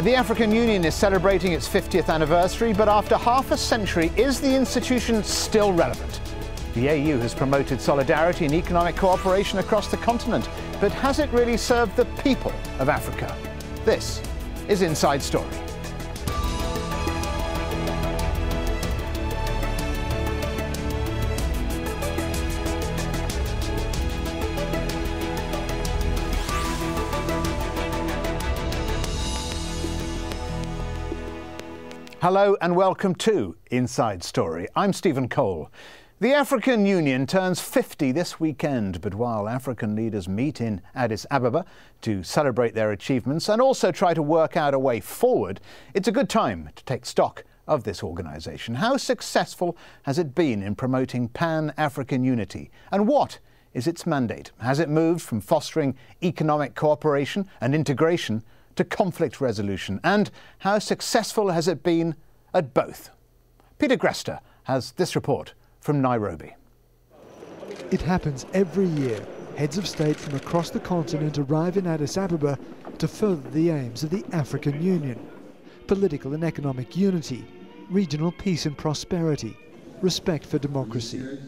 The African Union is celebrating its 50th anniversary, but after half a century, is the institution still relevant? The AU has promoted solidarity and economic cooperation across the continent, but has it really served the people of Africa? This is Inside Story. Hello and welcome to Inside Story. I'm Stephen Cole. The African Union turns 50 this weekend, but while African leaders meet in Addis Ababa to celebrate their achievements and also try to work out a way forward, it's a good time to take stock of this organisation. How successful has it been in promoting pan-African unity? And what is its mandate? Has it moved from fostering economic cooperation and integration to conflict resolution, and how successful has it been at both? Peter Gresta has this report from Nairobi. It happens every year. Heads of state from across the continent arrive in Addis Ababa to further the aims of the African Union. Political and economic unity, regional peace and prosperity, respect for democracy.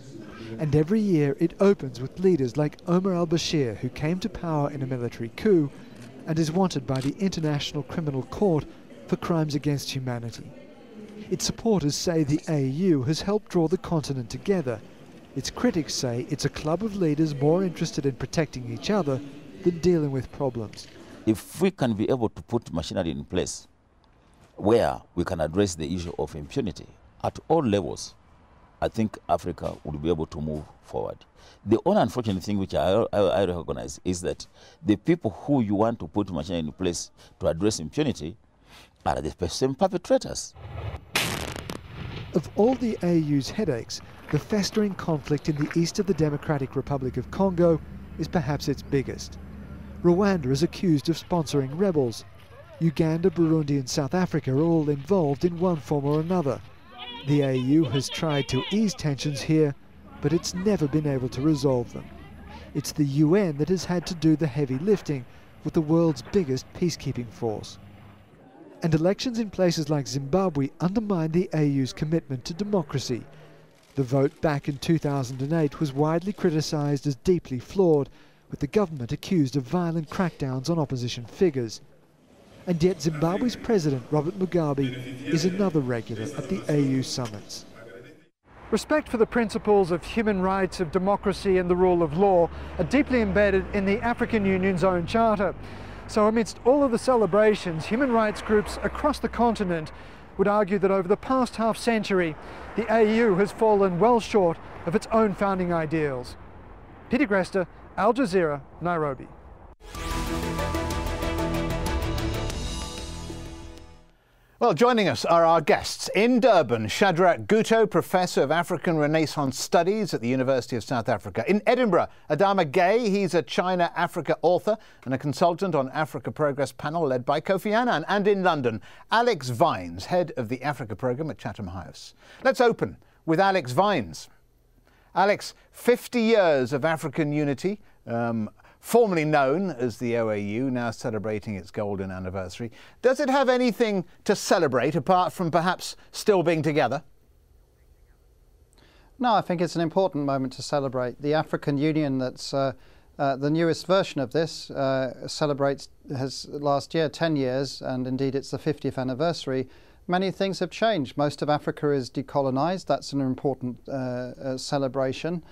And every year it opens with leaders like Omar al-Bashir, who came to power in a military coup and is wanted by the International Criminal Court for crimes against humanity. Its supporters say the AU has helped draw the continent together. Its critics say it's a club of leaders more interested in protecting each other than dealing with problems. If we can be able to put machinery in place where we can address the issue of impunity at all levels, I think Africa would be able to move forward. The only unfortunate thing which I recognize is that the people who you want to put machinery in place to address impunity are the same perpetrators. Of all the AU's headaches, the festering conflict in the east of the Democratic Republic of Congo is perhaps its biggest. Rwanda is accused of sponsoring rebels. Uganda, Burundi and South Africa are all involved in one form or another. The AU has tried to ease tensions here, but it's never been able to resolve them. It's the UN that has had to do the heavy lifting with the world's biggest peacekeeping force. And elections in places like Zimbabwe undermine the AU's commitment to democracy. The vote back in 2008 was widely criticised as deeply flawed, with the government accused of violent crackdowns on opposition figures. And yet Zimbabwe's president, Robert Mugabe, is another regular at the AU summits. Respect for the principles of human rights, of democracy and the rule of law are deeply embedded in the African Union's own charter. So amidst all of the celebrations, human rights groups across the continent would argue that over the past half century, the AU has fallen well short of its own founding ideals. Peter Gresta, Al Jazeera, Nairobi. Well, joining us are our guests. In Durban, Shadrack Gutto, Professor of African Renaissance Studies at the University of South Africa. In Edinburgh, Adama Gaye, he's a China-Africa author and a consultant on Africa Progress Panel led by Kofi Annan. And in London, Alex Vines, head of the Africa programme at Chatham House. Let's open with Alex Vines. Alex, 50 years of African unity, formerly known as the OAU, now celebrating its golden anniversary. Does it have anything to celebrate apart from perhaps still being together? No, I think it's an important moment to celebrate. The African Union, that's the newest version of this, has last year 10 years, and indeed it's the 50th anniversary. Many things have changed. Most of Africa is decolonized. That's an important celebration.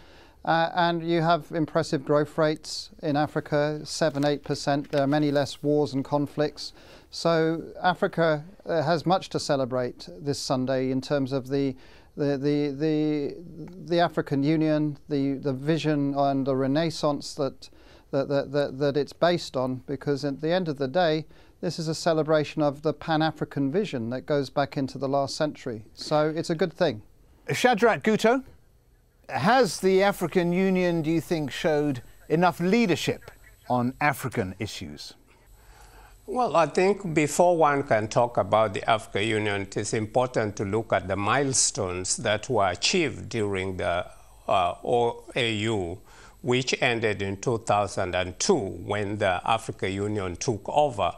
And you have impressive growth rates in Africa, 7–8%. There are many less wars and conflicts. So Africa has much to celebrate this Sunday in terms of the African Union, the vision and the renaissance that it's based on, because at the end of the day, this is a celebration of the Pan-African vision that goes back into the last century. So it's a good thing. Shadrack Gutto. Has the African Union, do you think, showed enough leadership on African issues? Well, I think before one can talk about the African Union, it is important to look at the milestones that were achieved during the OAU, which ended in 2002 when the African Union took over.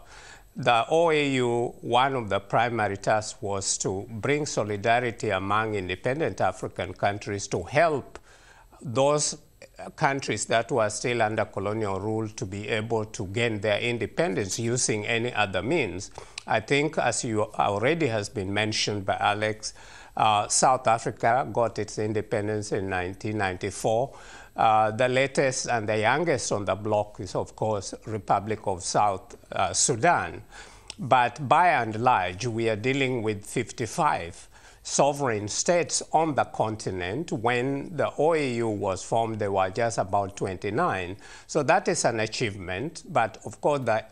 The OAU, one of the primary tasks was to bring solidarity among independent African countries to help those countries that were still under colonial rule to be able to gain their independence using any other means. I think, as you already has been mentioned by Alex, South Africa got its independence in 1994. The latest and the youngest on the block is, of course, Republic of South Sudan. But by and large, we are dealing with 55 sovereign states on the continent. When the OAU was formed, there were just about 29. So that is an achievement. But of course, the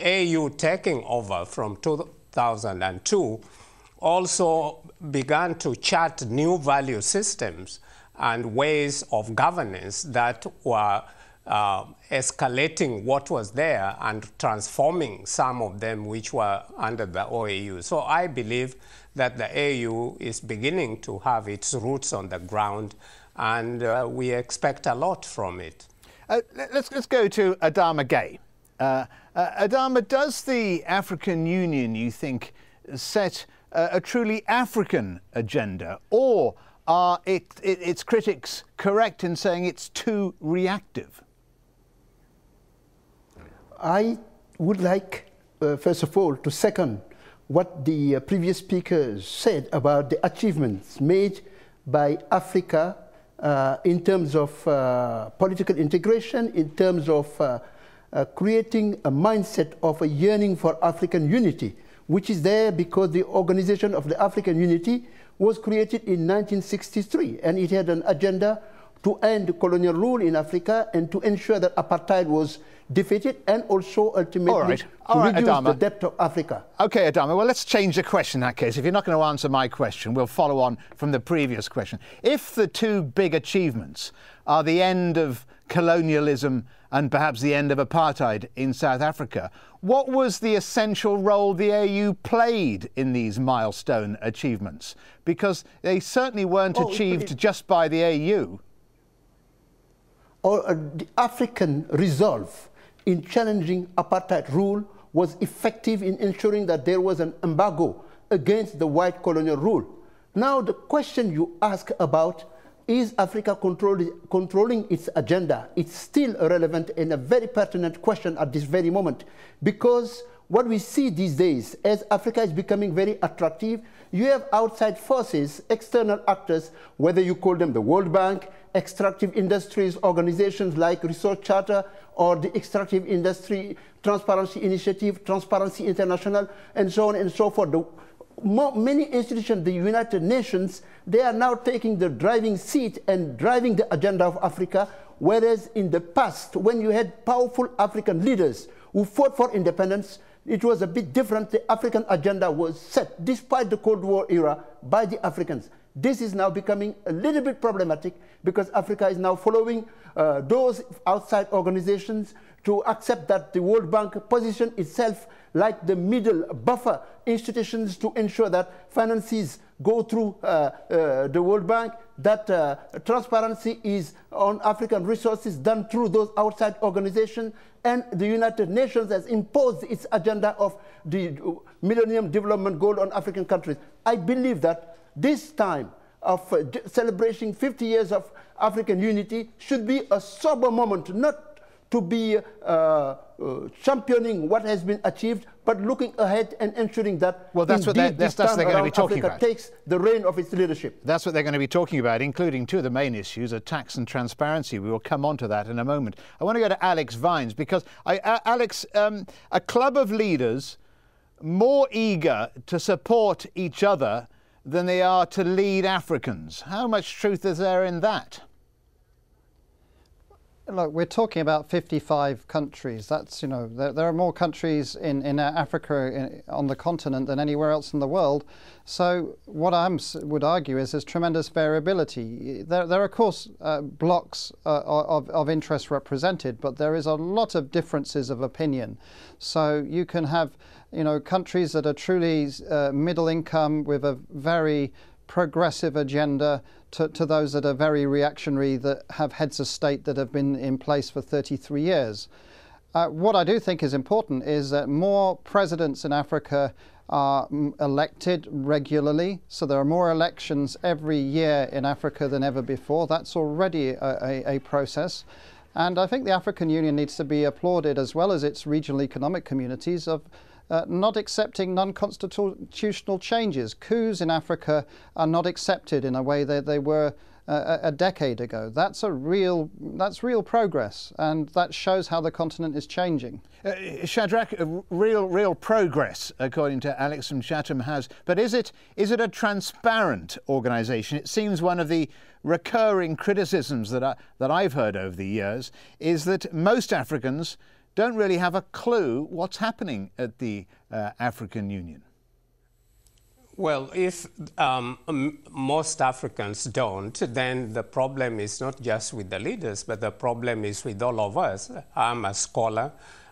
AU taking over from 2002 also began to chart new value systems and ways of governance that were escalating what was there and transforming some of them which were under the OAU. So I believe that the AU is beginning to have its roots on the ground, and we expect a lot from it. Let's go to Adama Gaye. Adama, does the African Union, you think, set a truly African agenda, or are its critics correct in saying it's too reactive? I would like, first of all, to second what the previous speakers said about the achievements made by Africa in terms of political integration, in terms of creating a mindset of a yearning for African unity, which is there because the Organization of the African Unity was created in 1963, and it had an agenda to end colonial rule in Africa and to ensure that apartheid was defeated and also ultimately to reduce the debt of Africa. Okay, Adama, well, let's change the question in that case. If you're not going to answer my question, we'll follow on from the previous question. If the two big achievements are the end of colonialism and perhaps the end of apartheid in South Africa, what was the essential role the AU played in these milestone achievements? Because they certainly weren't achieved just by the AU. Or the African resolve in challenging apartheid rule was effective in ensuring that there was an embargo against the white colonial rule. Now the question you ask about is Africa controlling its agenda? It's still a relevant and a very pertinent question at this very moment, because what we see these days, as Africa is becoming very attractive, you have outside forces, external actors, whether you call them the World Bank, extractive industries, organizations like Resource Charter or the Extractive Industry Transparency Initiative, Transparency International, and so on and so forth. Many institutions, the United Nations, they are now taking the driving seat and driving the agenda of Africa, whereas in the past, when you had powerful African leaders who fought for independence, it was a bit different. The African agenda was set, despite the Cold War era, by the Africans. This is now becoming a little bit problematic because Africa is now following those outside organizations to accept that the World Bank position itself like the middle buffer institutions to ensure that finances go through the World Bank, that transparency is on African resources done through those outside organizations, and the United Nations has imposed its agenda of the Millennium Development Goal on African countries. I believe that this time of celebrating 50 years of African unity should be a sober moment, not to be championing what has been achieved, but looking ahead and ensuring that Africa takes the reign of its leadership. That's what they're going to be talking about, including two of the main issues of tax and transparency. We will come on to that in a moment. I want to go to Alex Vines, because Alex, a club of leaders more eager to support each other than they are to lead Africans. How much truth is there in that? Look, we're talking about 55 countries. That's, you know, there are more countries in Africa on the continent than anywhere else in the world. So what I would argue is there's tremendous variability. There are, of course, blocks of interest represented, but there is a lot of differences of opinion. So you can have, you know, countries that are truly middle income with a very progressive agenda to those that are very reactionary, that have heads of state that have been in place for 33 years. What I do think is important is that more presidents in Africa are elected regularly, so there are more elections every year in Africa than ever before. That's already a process. And I think the African Union needs to be applauded, as well as its regional economic communities, of not accepting non-constitutional changes. Coups in Africa are not accepted in a way that they were a decade ago. That's real progress, and that shows how the continent is changing. Shadrack, real progress, according to Alex from Chatham House. But is it a transparent organisation? It seems one of the recurring criticisms that I've heard over the years is that most Africans don't really have a clue what's happening at the African Union. Well, if most Africans don't, then the problem is not just with the leaders, but the problem is with all of us. I'm a scholar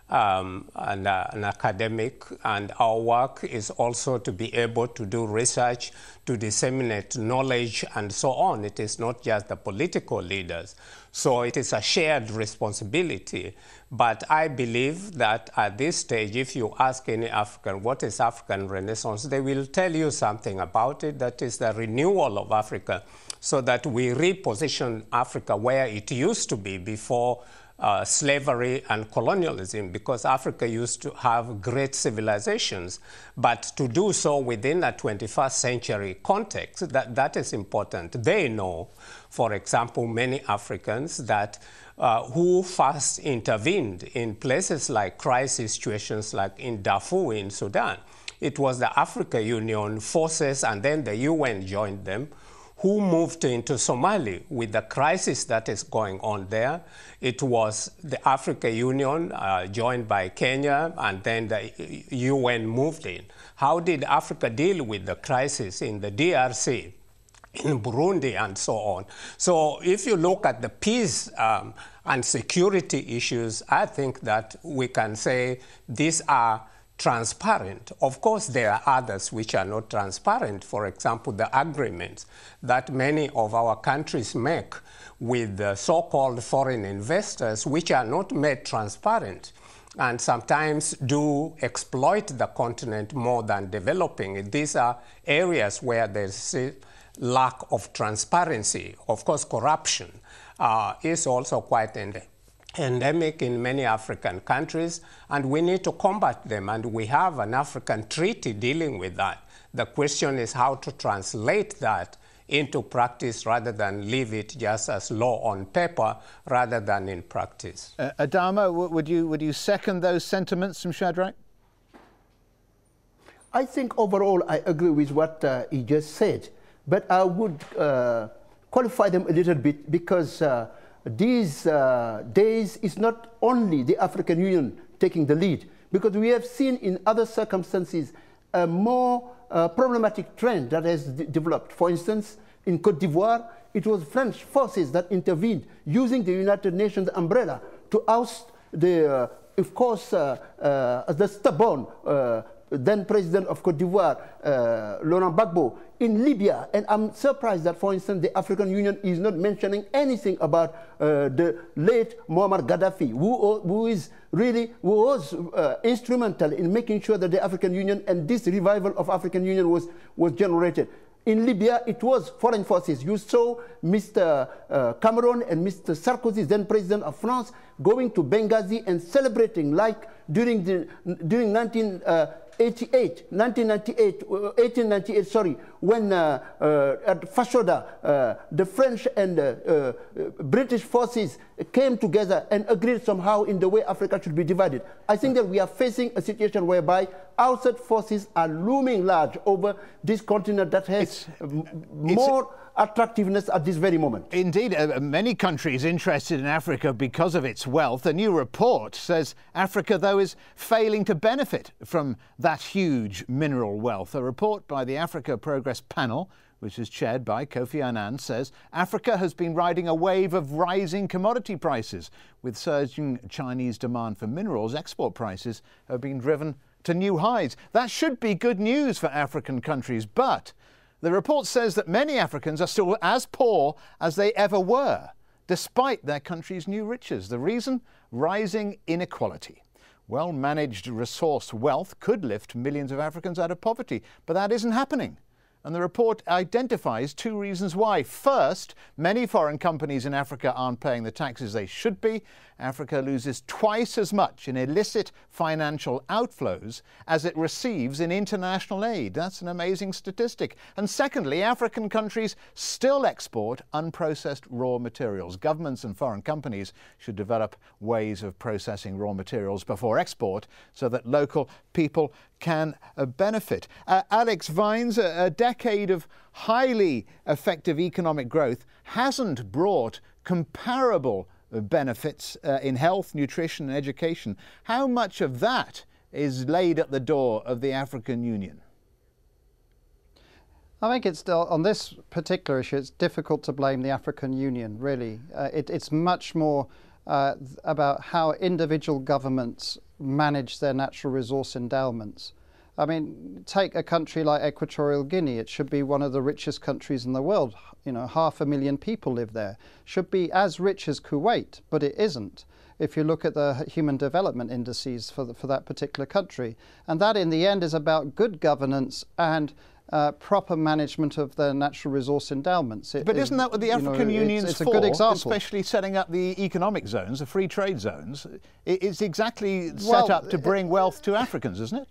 and an academic, and our work is also to be able to do research, to disseminate knowledge, and so on. It is not just the political leaders. So it is a shared responsibility. But I believe that at this stage, if you ask any African, what is African Renaissance, they will tell you something about it. That is the renewal of Africa, so that we reposition Africa where it used to be before slavery and colonialism, because Africa used to have great civilizations. But to do so within a 21st century context, that is important. They know, for example, many Africans that who first intervened in places like crisis situations like in Darfur in Sudan. It was the African Union forces, and then the UN joined them, who moved into Somalia with the crisis that is going on there. It was the African Union joined by Kenya, and then the UN moved in. How did Africa deal with the crisis in the DRC, in Burundi, and so on? So if you look at the peace and security issues, I think that we can say these are transparent. Of course, there are others which are not transparent. For example, the agreements that many of our countries make with the so-called foreign investors, which are not made transparent, and sometimes do exploit the continent more than developing it. These are areas where there's a lack of transparency. Of course, corruption is also quite endemic in many African countries, and we need to combat them, and we have an African treaty dealing with that. The question is how to translate that into practice rather than leave it just as law on paper rather than in practice. Adama, would you second those sentiments from Shadrack? I think overall I agree with what he just said, but I would qualify them a little bit, because these days, it's not only the African Union taking the lead, because we have seen in other circumstances a more problematic trend that has developed. For instance, in Côte d'Ivoire, it was French forces that intervened using the United Nations umbrella to oust the, of course, the stubborn then president of Côte d'Ivoire, Laurent Gbagbo, in Libya. And I'm surprised that, for instance, the African Union is not mentioning anything about the late Muammar Gaddafi, who was instrumental in making sure that the African Union and this revival of African Union was generated. In Libya, it was foreign forces. You saw Mr. Cameron and Mr. Sarkozy, then president of France, going to Benghazi and celebrating like during 1898, sorry, when at Fashoda, the French and British forces came together and agreed somehow in the way Africa should be divided. I think that we are facing a situation whereby outside forces are looming large over this continent that has more attractiveness at this very moment. Indeed, many countries interested in Africa because of its wealth. A new report says Africa, though, is failing to benefit from that huge mineral wealth. A report by the Africa Progress Panel, which is chaired by Kofi Annan, says Africa has been riding a wave of rising commodity prices. With surging Chinese demand for minerals, export prices have been driven to new highs. That should be good news for African countries, but the report says that many Africans are still as poor as they ever were. despite their country's new riches. The reason? Rising inequality. Well-managed resource wealth could lift millions of Africans out of poverty, but that isn't happening. And the report identifies two reasons why. First, many foreign companies in Africa aren't paying the taxes they should be. Africa loses twice as much in illicit financial outflows as it receives in international aid. That's an amazing statistic. And secondly, African countries still export unprocessed raw materials. Governments and foreign companies should develop ways of processing raw materials before export so that local people can benefit. Alex Vines, a decade of highly effective economic growth hasn't brought comparable benefits in health, nutrition and education. How much of that is laid at the door of the African Union? I think it's still, on this particular issue, it's difficult to blame the African Union, really. It's much more about how individual governments manage their natural resource endowments. I mean, take a country like Equatorial Guinea. It should be one of the richest countries in the world. You know, 500,000 people live there. Should be as rich as Kuwait, but it isn't. If you look at the human development indices for that particular country. And that, in the end, is about good governance and proper management of their natural resource endowments. But isn't that what the African Union's for? It's a good example. Especially setting up the economic zones, the free trade zones. It's exactly set up to bring wealth to Africans, isn't it?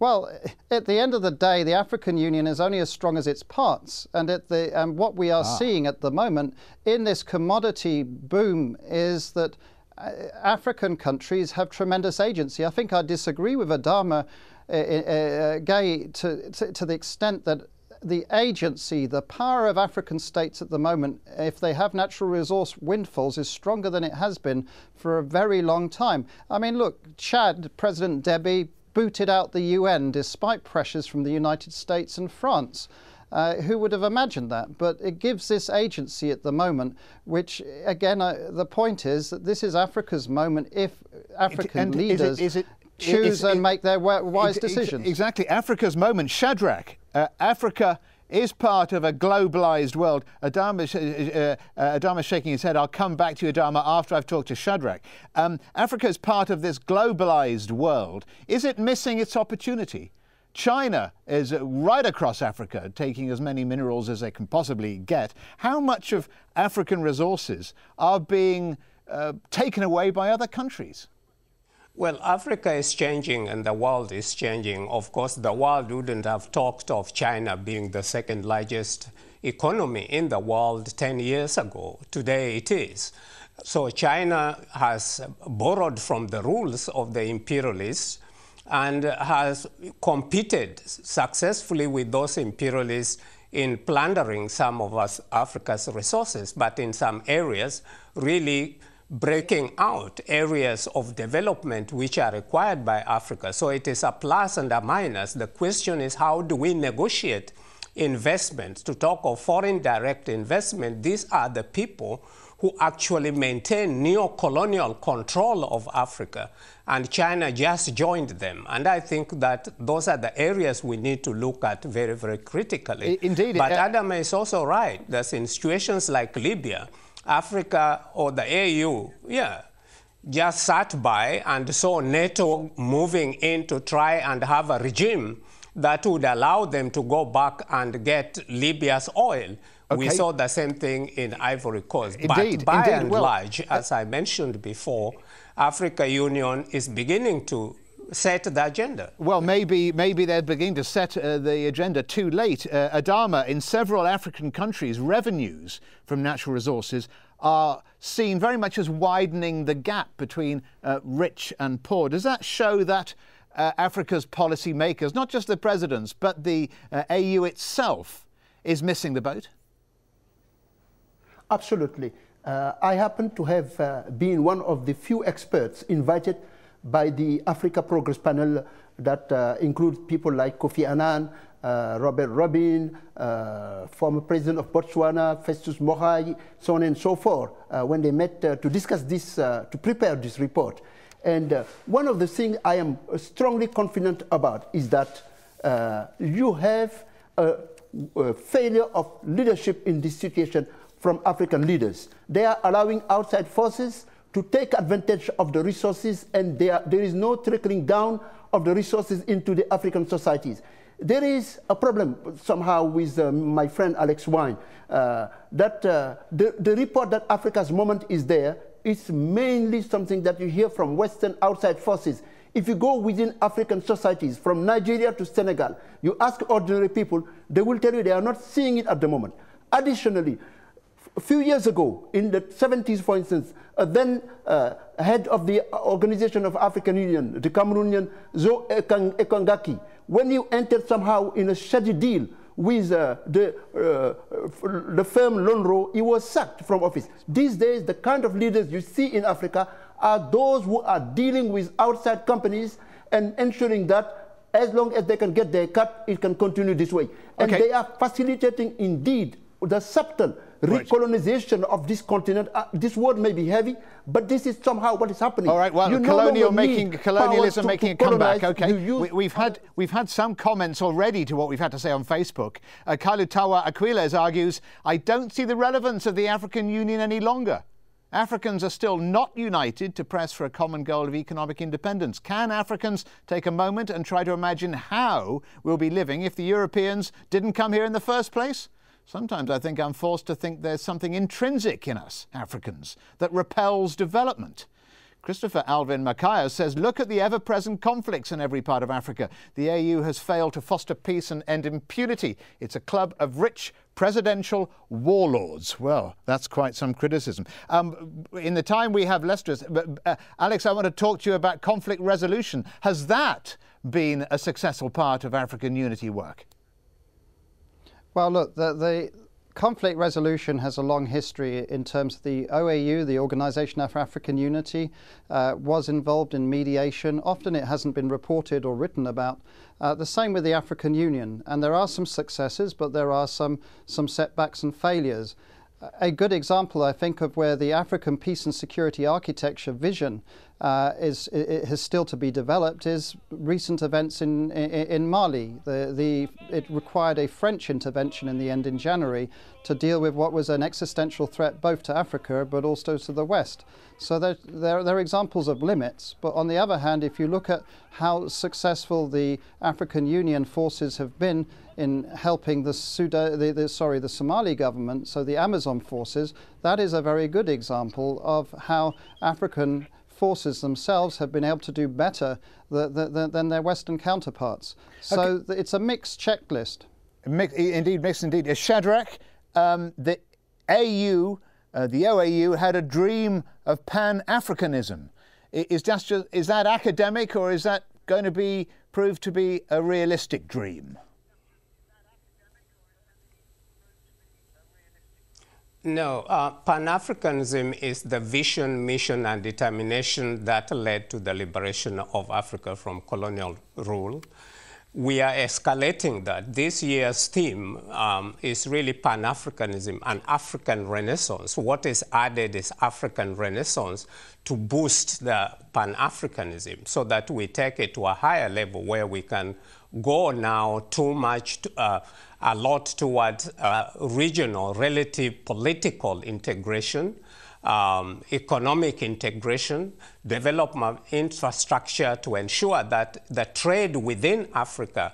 Well, at the end of the day, the African Union is only as strong as its parts. And what we are seeing at the moment in this commodity boom is that African countries have tremendous agency. I think I disagree with Adama Gaye to the extent that the agency, the power of African states at the moment, if they have natural resource windfalls, is stronger than it has been for a very long time. I mean, look, Chad, President Deby, booted out the UN despite pressures from the United States and France. Who would have imagined that? But it gives this agency at the moment, which, again, the point is that this is Africa's moment if African leaders choose and make their wise decisions. Exactly. Africa's moment. Shadrack, Africa is part of a globalized world. Adama's shaking his head. I'll come back to you, Adama, after I've talked to Shadrack. Africa is part of this globalized world. Is it missing its opportunity? China is right across Africa, taking as many minerals as they can possibly get. How much of African resources are being taken away by other countries? Well, Africa is changing and the world is changing. Of course, the world wouldn't have talked of China being the second largest economy in the world 10 years ago. Today it is. So China has borrowed from the rules of the imperialists and has competed successfully with those imperialists in plundering some of Africa's resources, but in some areas really breaking out areas of development which are required by Africa. So it is a plus and a minus. The question is, how do we negotiate investment? To talk of foreign direct investment, these are the people who actually maintain neo-colonial control of Africa, and China just joined them. And I think that those are the areas we need to look at very, very critically. Indeed. But Adama is also right that in situations like Libya, Africa or the AU, just sat by and saw NATO moving in to try and have a regime that would allow them to go back and get Libya's oil. Okay. We saw the same thing in Ivory Coast. Indeed. But by and large, as I mentioned before, Africa Union is beginning to set the agenda. Well, maybe they're beginning to set the agenda too late. Adama, in several African countries, revenues from natural resources are seen very much as widening the gap between rich and poor. Does that show that Africa's policy makers, not just the presidents, but the AU itself, is missing the boat? Absolutely. I happen to have been one of the few experts invited by the Africa Progress Panel that includes people like Kofi Annan, Robert Rubin, former president of Botswana, Festus Mogai, so on and so forth, when they met to discuss this, to prepare this report. And one of the things I am strongly confident about is that you have a failure of leadership in this situation from African leaders. They are allowing outside forces to take advantage of the resources, and there is no trickling down of the resources into the African societies. There is a problem somehow with my friend Alex Vines, that the report that Africa's moment is there is mainly something that you hear from Western outside forces. If you go within African societies, from Nigeria to Senegal, you ask ordinary people, they will tell you they are not seeing it at the moment. Additionally, a few years ago, in the 70s, for instance, then head of the Organization of African Union, the Cameroonian Zo Ekangaki, when you entered somehow in a shady deal with the firm Lonro, he was sacked from office. These days, the kind of leaders you see in Africa are those who are dealing with outside companies and ensuring that as long as they can get their cut, it can continue this way. And they are facilitating indeed the subtle recolonization of this continent. This word may be heavy, but this is somehow what is happening. All right, well, colonialism making a comeback. Okay, we've had some comments already to what we've had to say on Facebook. Kalutawa Aquiles argues, I don't see the relevance of the African Union any longer. Africans are still not united to press for a common goal of economic independence. Can Africans take a moment and try to imagine how we'll be living if the Europeans didn't come here in the first place? Sometimes I think I'm forced to think there's something intrinsic in us, Africans, that repels development. Christopher Alvin Makaya says, look at the ever-present conflicts in every part of Africa. The AU has failed to foster peace and end impunity. It's a club of rich presidential warlords. Well, that's quite some criticism. In the time we have left, Alex, I want to talk to you about conflict resolution. Has that been a successful part of African unity work? Well, look, the conflict resolution has a long history in terms of the OAU, the Organisation for African Unity, was involved in mediation. Often it hasn't been reported or written about. The same with the African Union. And there are some successes, but there are some setbacks and failures. A good example, I think, of where the African peace and security architecture vision has still to be developed is recent events in Mali. It required a French intervention in the end in January to deal with what was an existential threat both to Africa but also to the West. So there are examples of limits, but on the other hand, if you look at how successful the African Union forces have been in helping the Somali government, so the Amazon forces, that is a very good example of how African forces themselves have been able to do better than their Western counterparts. So it's a mixed checklist. Mixed indeed. Shadrack, the AU, the OAU had a dream of pan-Africanism. Is that academic, or is that going to be proved to be a realistic dream? No, Pan-Africanism is the vision, mission, and determination that led to the liberation of Africa from colonial rule. We are escalating that. This year's theme is really Pan-Africanism and African Renaissance. What is added is African Renaissance to boost the Pan-Africanism so that we take it to a higher level where we can go now too much, a lot towards regional, relative political integration, economic integration, development infrastructure to ensure that the trade within Africa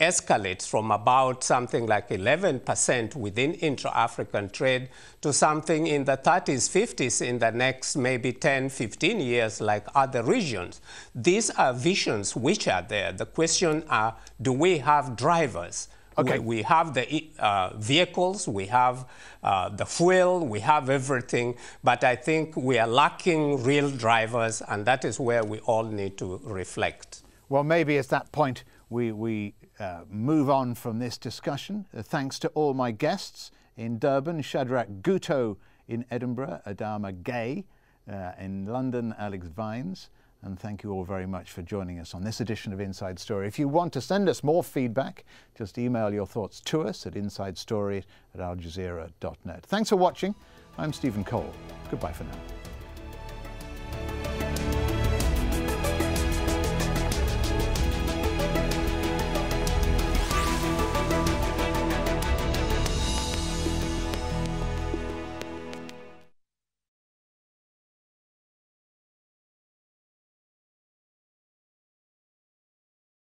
escalates from about something like 11% within intra-African trade to something in the 30s, 50s in the next maybe 10, 15 years like other regions. These are visions which are there. The question are, do we have drivers? Okay. We have the vehicles, we have the fuel, we have everything, but I think we are lacking real drivers, and that is where we all need to reflect. Well, maybe at that point we move on from this discussion. Thanks to all my guests in Durban, Shadrack Gutto in Edinburgh, Adama Gaye in London, Alex Vines. And thank you all very much for joining us on this edition of Inside Story. If you want to send us more feedback, just email your thoughts to us at insidestory@aljazeera.net. Thanks for watching. I'm Stephen Cole. Goodbye for now.